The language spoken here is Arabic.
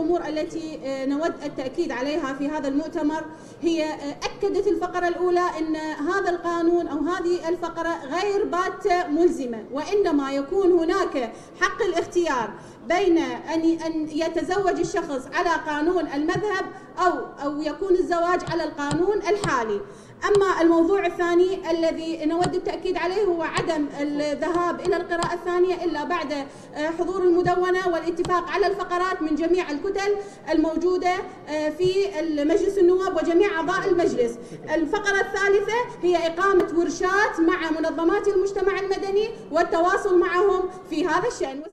الأمور التي نود التأكيد عليها في هذا المؤتمر هي أكدت الفقرة الأولى أن هذا القانون أو هذه الفقرة غير باتة ملزمة، وإنما يكون هناك حق الاختيار بين أن يتزوج الشخص على قانون المذهب أو يكون الزواج على القانون الحالي. أما الموضوع الثاني الذي نود التأكيد عليه هو عدم الذهاب إلى القراءة الثانية إلا بعد حضور المدونة والاتفاق على الفقرات من جميع الكتل الموجودة في مجلس النواب وجميع أعضاء المجلس. الفقرة الثالثة هي إقامة ورشات مع منظمات المجتمع المدني والتواصل معهم في هذا الشأن.